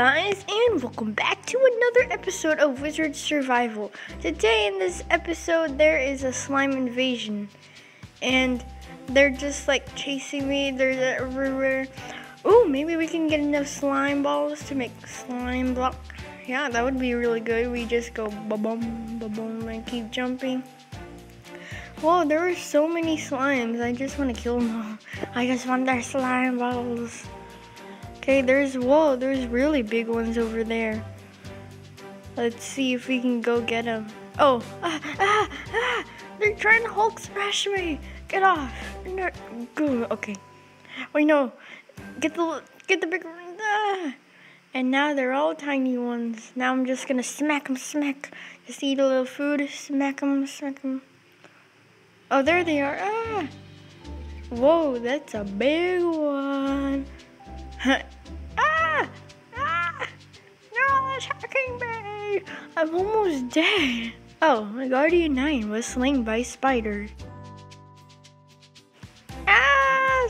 guys, and welcome back to another episode of Wizard Survival. Today in this episode there is a slime invasion and they're just like chasing me. They're everywhere. Oh, maybe we can get enough slime balls to make slime block. Yeah, that would be really good. We just go ba-boom, ba-boom and keep jumping. Whoa, there are so many slimes. I just want to kill them all. I just want their slime balls. Okay, there's really big ones over there. Let's see if we can go get them. Oh, they're trying to Hulk smash me. Get off. Okay. Wait, no. Get the big one. Ah. And now they're all tiny ones. Now I'm just gonna smack them, smack. Just eat a little food. Smack them, smack them. Oh, there they are. Ah. Whoa, that's a big one. They're all attacking me. I'm almost dead. Oh, my Guardian 9 was slain by spider.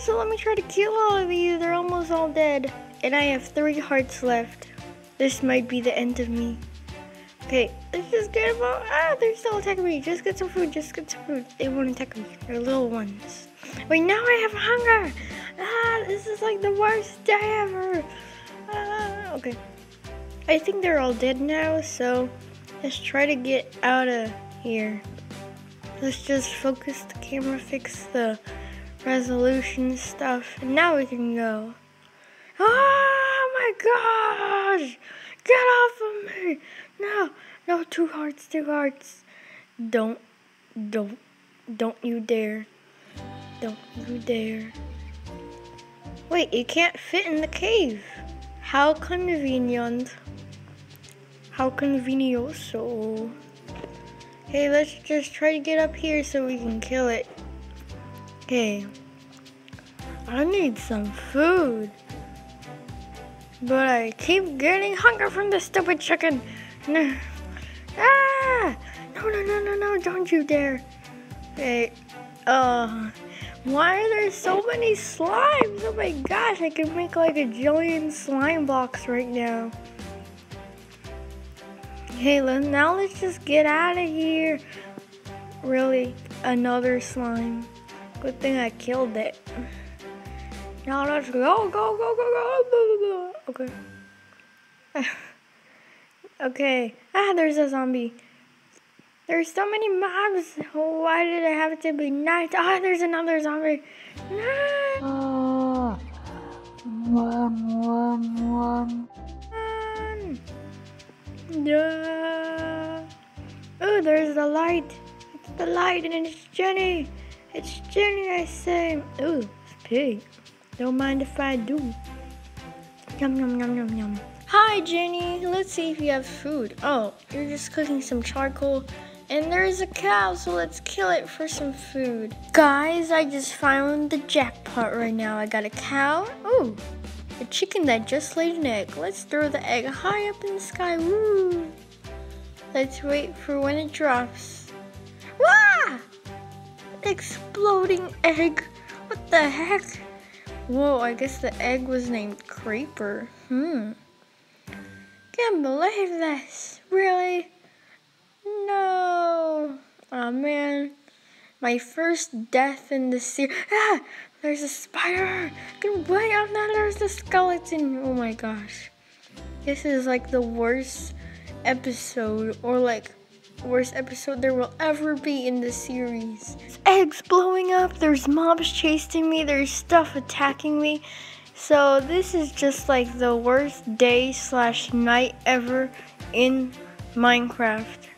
So let me try to kill all of you. They're almost all dead. And I have 3 hearts left. This might be the end of me. Okay, let's just get them all. They're still attacking me. Just get some food, just get some food. They won't attack me. They're little ones. Wait, now I have hunger. This is like the worst day ever. Okay. I think they're all dead now, so let's try to get out of here. Let's just focus the camera, fix the resolution stuff, and now we can go. Oh my gosh! Get off of me! No, no, 2 hearts, 2 hearts. Don't you dare. Don't you dare. Wait, you can't fit in the cave. How convenient. How convenioso. Hey, let's just try to get up here so we can kill it. Okay. I need some food. But I keep getting hunger from this stupid chicken. No. No, don't you dare. Hey, why are there so many slimes? Oh my gosh, I can make like a jillion slime blocks right now. Hey, now let's just get out of here. Really, another slime. Good thing I killed it. Now let's go. Okay. Okay. There's a zombie. There's so many mobs. Why did it have to be night? Ah, there's another zombie. No. No. Oh, there's the light. It's the light, and it's Jenny. It's Jenny, I say. Oh, it's pig. Don't mind if I do. Yum yum yum yum yum. Hi, Jenny. Let's see if you have food. Oh, you're just cooking some charcoal. And there's a cow, so let's kill it for some food. Guys, I just found the jackpot right now. I got a cow. Ooh, a chicken that just laid an egg. Let's throw the egg high up in the sky. Woo! Let's wait for when it drops. Wah! Exploding egg. What the heck? Whoa, I guess the egg was named Creeper. Can't believe this. Really? No. Oh man, my first death in the series. There's a spider. Good way. Oh no, there's the skeleton. Oh my gosh, this is like the worst episode, or like worst episode there will ever be in the series. There's eggs blowing up. There's mobs chasing me. There's stuff attacking me. So this is just like the worst day / night ever in Minecraft.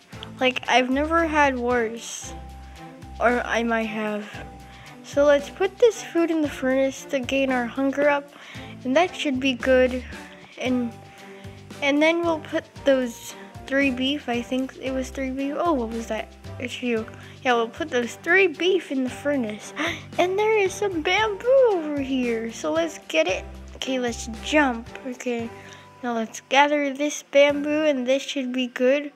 Like, I've never had worse. Or I might have. So let's put this food in the furnace to gain our hunger up. And that should be good. And then we'll put those 3 beef. I think it was 3 beef. Oh, what was that? It's you. Yeah, we'll put those 3 beef in the furnace. And there is some bamboo over here. So let's get it. Okay, let's jump. Okay, now let's gather this bamboo. And this should be good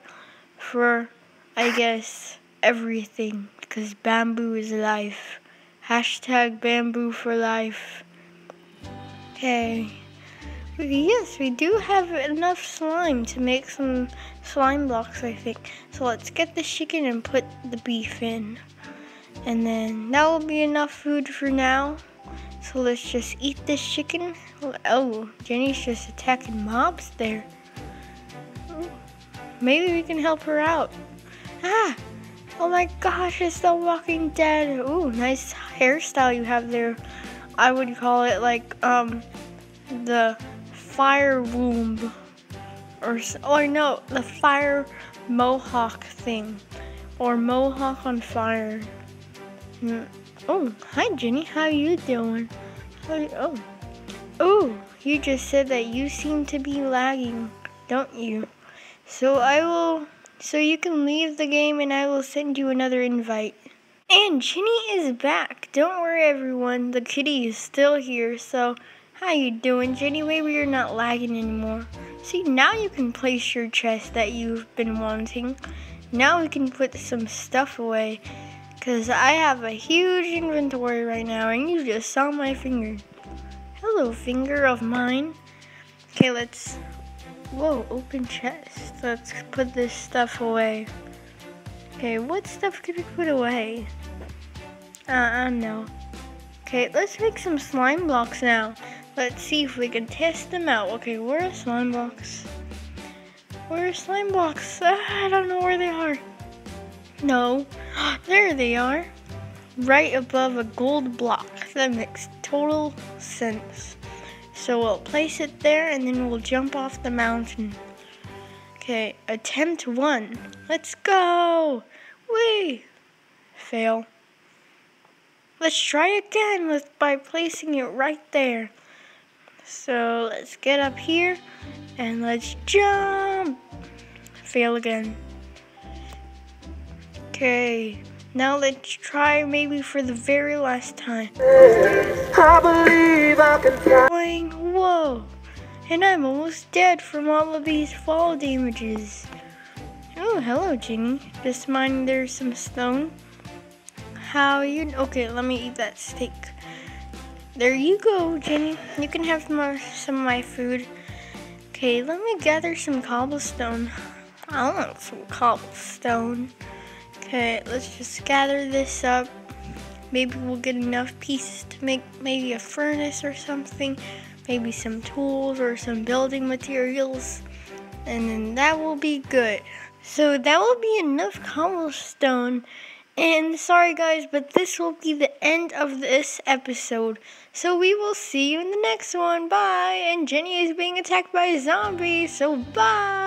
for, I guess, everything, because bamboo is life. #bamboo for life. Okay, Yes, we do have enough slime to make some slime blocks, I think. So let's get the chicken and put the beef in. And then that will be enough food for now. So let's just eat this chicken. Oh, Jenny's just attacking mobs there. Maybe we can help her out. Ah! Oh my gosh, it's The Walking Dead. Ooh, nice hairstyle you have there. I would call it like, the fire womb. Or no, the fire mohawk thing. Or mohawk on fire. Oh, hi Jenny, how you doing? Oh, you just said that you seem to be lagging, don't you? So you can leave the game and I will send you another invite. And Jenny is back. Don't worry everyone, the kitty is still here. So, how you doing Jenny? Maybe you're not lagging anymore. See, now you can place your chest that you've been wanting. Now we can put some stuff away. Because I have a huge inventory right now and you just saw my finger. Hello, finger of mine. Okay, let's... Whoa, open chest. Let's put this stuff away. Okay, what stuff could we put away? I don't know. Okay, let's make some slime blocks now. Let's see if we can test them out. Okay, where are slime blocks? Where are slime blocks? I don't know where they are. No. There they are. Right above a gold block. That makes total sense. So we'll place it there and then we'll jump off the mountain. Okay, attempt 1. Let's go! Whee! Fail. Let's try again by placing it right there. So let's get up here and let's jump! Fail again. Okay, now let's try maybe for the very last time. I believe I can fly. Whoa, and I'm almost dead from all of these fall damages. Oh, hello, Jenny. Just mind there's some stone. How you? Okay, let me eat that steak. There you go, Jenny. You can have some of my food. Okay, let me gather some cobblestone. I want some cobblestone. Okay, let's just gather this up. Maybe we'll get enough pieces to make maybe a furnace or something. Maybe some tools or some building materials. And then that will be good. So that will be enough cobblestone. And sorry guys, but this will be the end of this episode. So we will see you in the next one. Bye. And Jenny is being attacked by a zombie. So bye.